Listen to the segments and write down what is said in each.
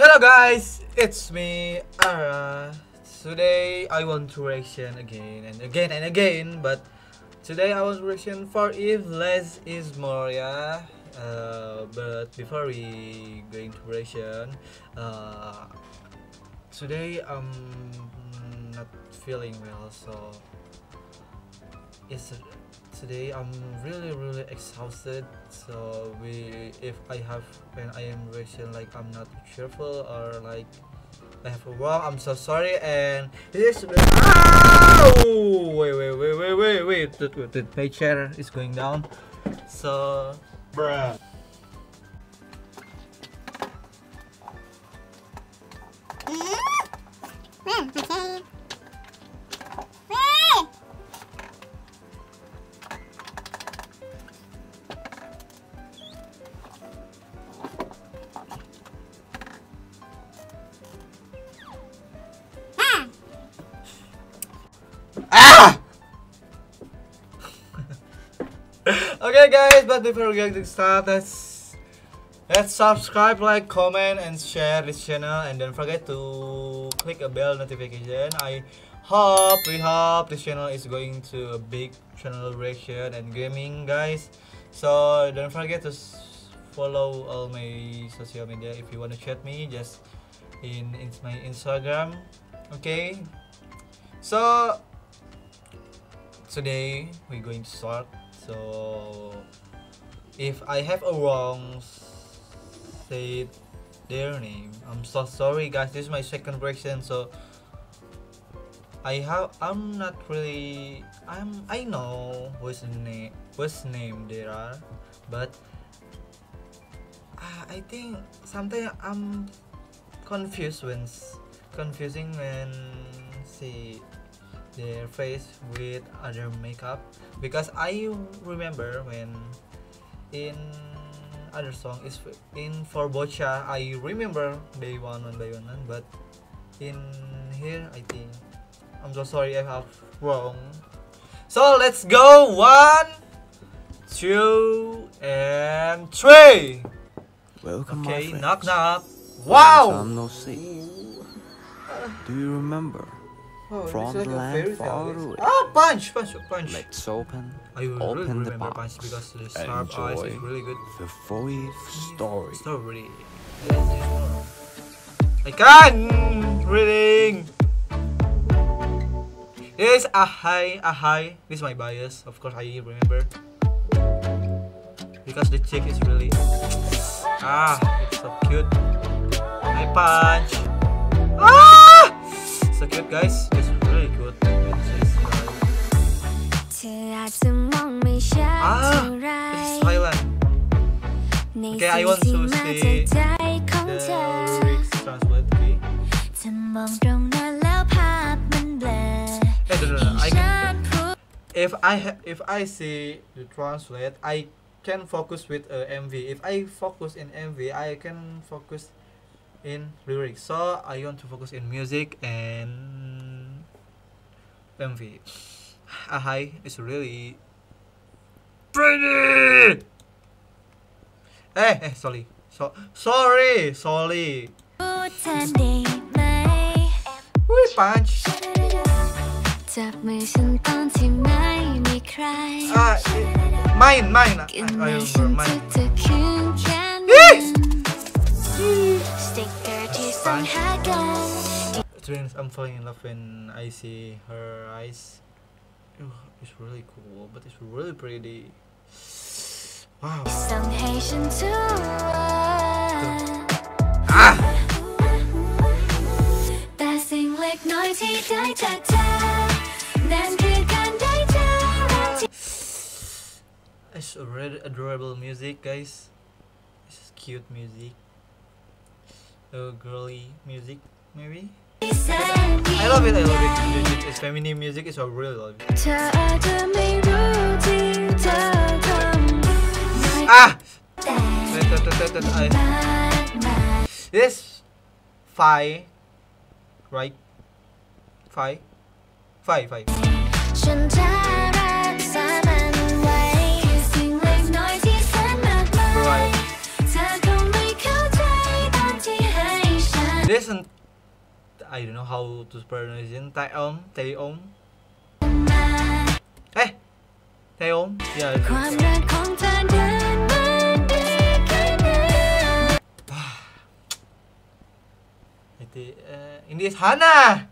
Hello guys, it's me, Ara. Today I want to reaction again and again and again, but today I want to reaction 4EVE Les Is More, yeah? But before we going to reaction, today I'm not feeling well, so today I'm really exhausted, so when I am reaction, like I'm not cheerful or like I have a wow, I'm so sorry. And this oh, wait, my chair is going down, so bruh. Okay guys, but before we get to start, let's subscribe, like, comment and share this channel, and don't forget to click a bell notification. We hope this channel is going to a big channel reaction and gaming guys, so don't forget to follow all my social media. If you want to chat me, just in my Instagram. Okay, so today we're going to start. So if I have a wrong said their name, I'm so sorry guys. This is my second reaction, so I know whose name they are, but I think sometimes I'm confused when see their face with other makeup, because I remember when in other song is in for Bocha, I remember they one by one, but in here I think I'm so sorry I have wrong. So let's go, 1, 2, and 3. Welcome, okay, knock knock. Wow. I'm no see. Do you remember? Oh, from the land far away. Oh, punch. Let's open the box, because the sharp eyes is really good. The 4EVE story. I can't reading. This is Aheye. This is my bias. Of course, I remember, because the chick is really it's so cute. I punch. So cute guys, it's really good. It's silent. Okay, I want to see the lyrics translate to me. If I see the translate, I can focus with MV. If I focus in MV, I can focus in lyrics, so I want to focus in music and MV. Aheye is really pretty. Sorry. We punch. Mine. I'm falling in love when I see her eyes. It's really cool, but it's really pretty. Wow. It's a really adorable music, guys. It's cute music. Girly music, maybe. I love it. It's feminine music, so I really love it. This five. I don't know how to pronounce it. Tae-on. Hey, Tae-on. Yeah. It is Hannah.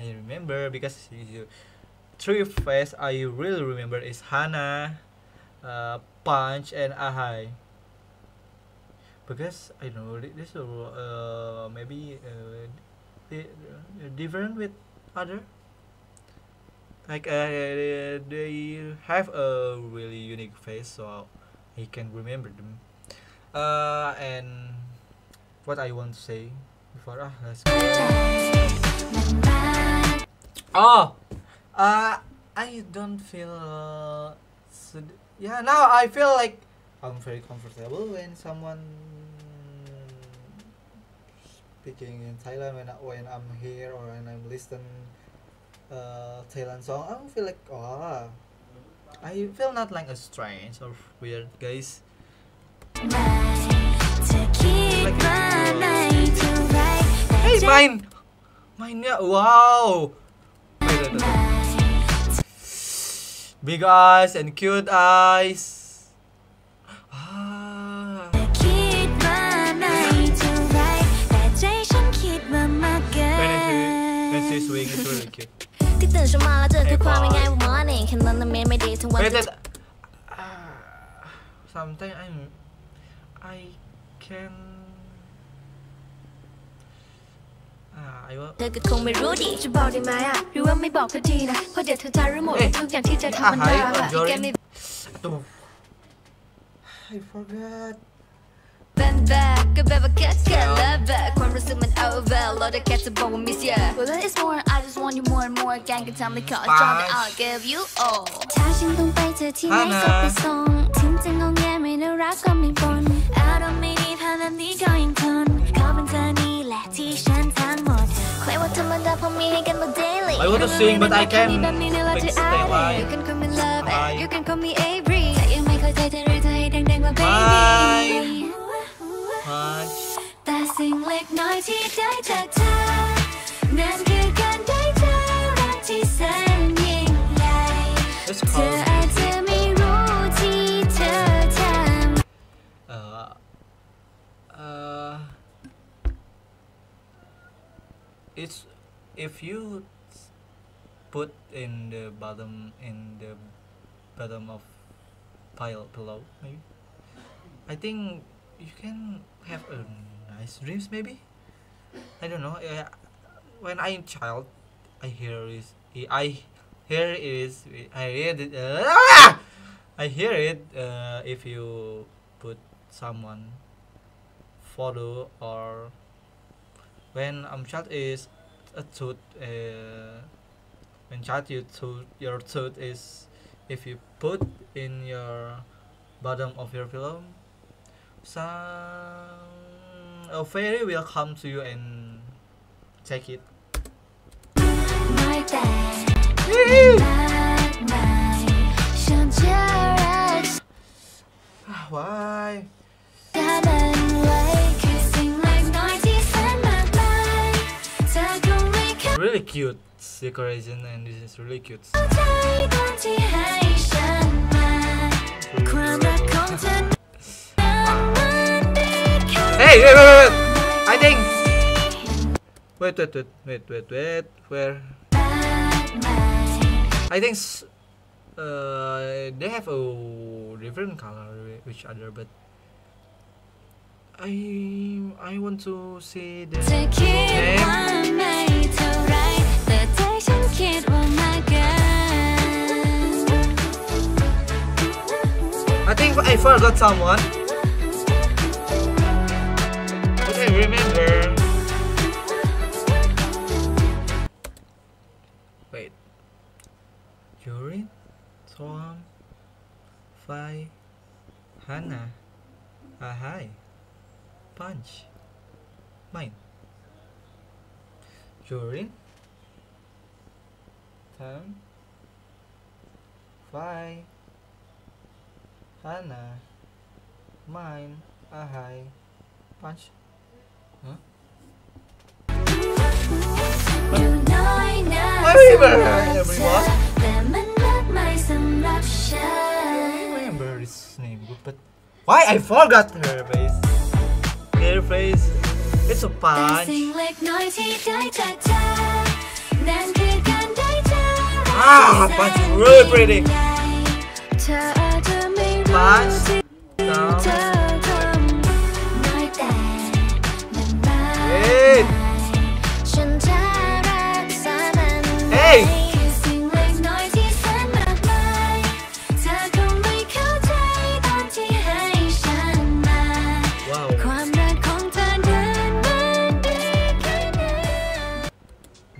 I remember because 3 faces I really remember is Hannah, Punch, and Aheye. Because I know this maybe different with other. Like they have a really unique face, so I can remember them. And what I want to say before let's go. Oh, I don't feel. Yeah, now I feel like I'm very comfortable when someone speaking in Thailand when I'm here or when I'm listening Thailand song. I don't feel like I feel not like a strange or weird, guys. Hey, mine, yeah, wow. Big eyes and cute eyes. Ah. When she swings, it's really cute. Sometimes I forgot. Bend back, I better get love back. When resuming over, lot of cats are born with you. Well, that is more, I just want you more and more. Gang can tell me, cause I'll give you all. Touching don't bite the tea, make up the song. Tinting on Gary, no rock on me, born. Out of me, and the joint tone. Carpentani, Letty, Shantan, Mott. Clay, what to mend up on me again, but daily. I want to sing, but I can't. You can call me love, and you can call me Avery. That you make a tighter, tighter, dang, my baby. Passing like night, he died at time. Nan could get data, that he sang in light. It's if you put in the bottom of pile below, maybe I think you can have a nice dreams, maybe. I don't know. When I'm child, I hear it. If you put someone photo or when I'm child is a tooth. When child your tooth is if you put in your bottom of your pillow. A fairy will come to you and take it. Why? Really cute decoration, and this is really cute. Hey, wait. I think. Wait. Where? I think they have a different color with each other, but I want to see the name. I think I forgot someone. Remember. Wait. Yuri, Tom, Fai, Hannah, Aheye, Punch, mine. Yuri, Tom, Fai, Hannah, mine, Aheye, Punch. Huh? I remember this name, but why I forgot her face? Her face, it's a punch. Ah, Punch is really pretty. Punch. Hey!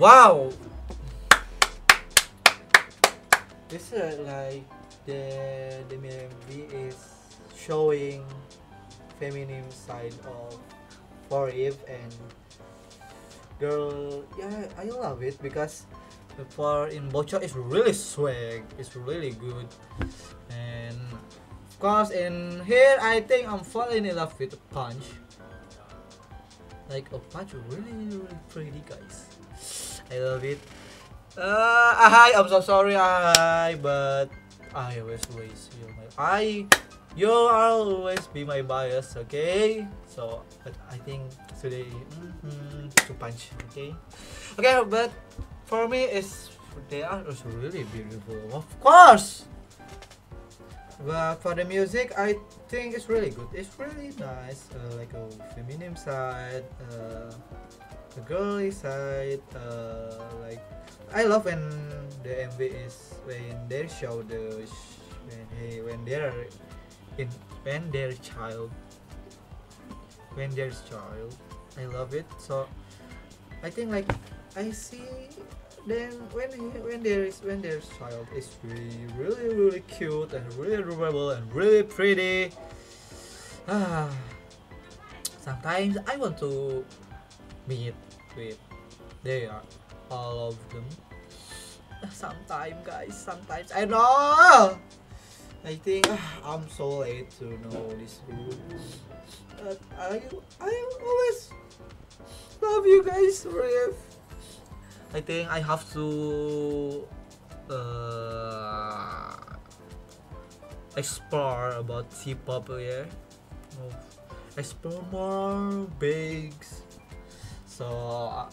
Wow! This is like the MV is showing feminine side of 4EVE and girl. Yeah, I love it because the part in Bocha is really swag. It's really good, and of course in here I think I'm falling in love with Punch. Like a Punch, really pretty guys. I love it. Aheye, I'm so sorry, Aheye, but I always you my you always be my bias, okay? So, but I think today to Punch, okay? Okay, but for me, it's they are also really beautiful, of course. But for the music, I think it's really good. It's really nice, like a feminine side. The girly side, like I love when the MV is when they show the when their child. I love it. So I think like I see then when their child is really cute and really adorable and really pretty. Sometimes I want to meet with they are all of them. Sometimes guys, sometimes I know. I think I'm so late to know this rule. But I always love you guys. I think I have to explore about T-pop here. Explore more bigs. So I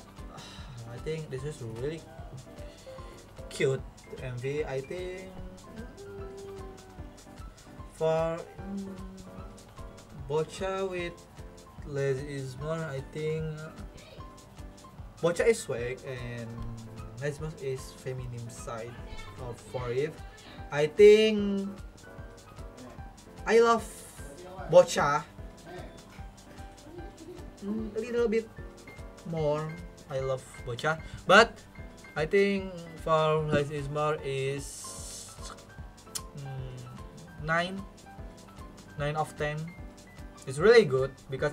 think this is really cute MV. I think for Bocha with Les Is More, I think Bocha is swag and Les Is More is feminine side of 4EVE. I think I love Bocha a little bit more. I love Bocha, but I think for Les Is More is 9 out of 10. It's really good because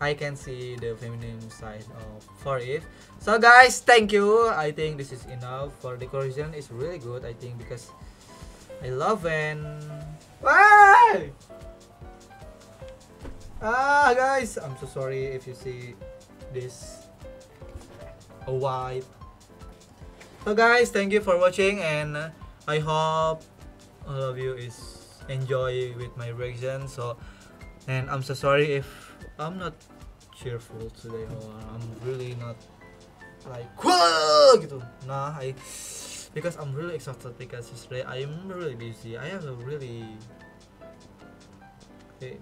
I can see the feminine side of 4EVE. So guys, thank you. I think this is enough for the correction. It's really good. I think because I love when guys, I'm so sorry if you see this a white. So guys, thank you for watching, and I hope all of you is enjoy with my reaction. So, and I'm so sorry if I'm not cheerful today or I'm really not like whoa gitu. Nah, because I'm really exhausted because today I'm really busy. I have a really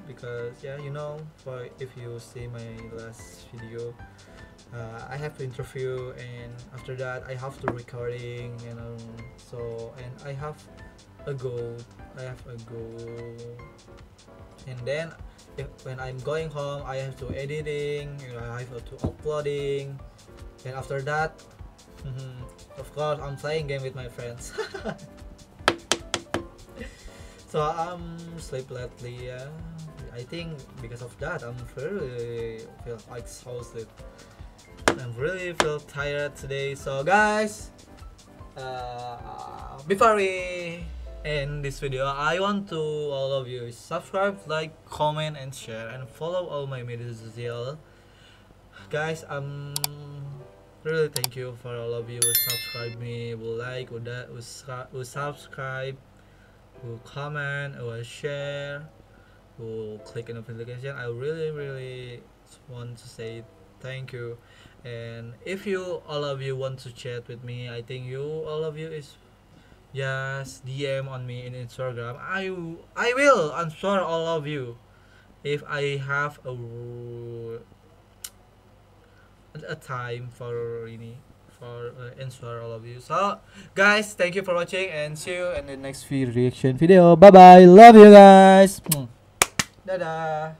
because yeah, you know, for if you see my last video, I have to interview, and after that I have to recording, you know. So and I have a go, and then when I'm going home, I have to editing, you know, I have to uploading, and after that, of course, I'm playing game with my friends. So I'm sleep lately, yeah. I think because of that I'm really feel exhausted. I'm really feel tired today. So guys, before we end this video, I want to all of you subscribe, like, comment, and share, and follow all my media socials. Guys, Really thank you for all of you who subscribe me, who like, who subscribe, who comment, who share, who click on the notification. I really want to say thank you. And if you all of you want to chat with me, I think you all of you is just DM on me in Instagram. I will answer all of you if I have a time for answer all of you. So guys, thank you for watching and see you in the next reaction video. Bye bye, love you guys. Dadah.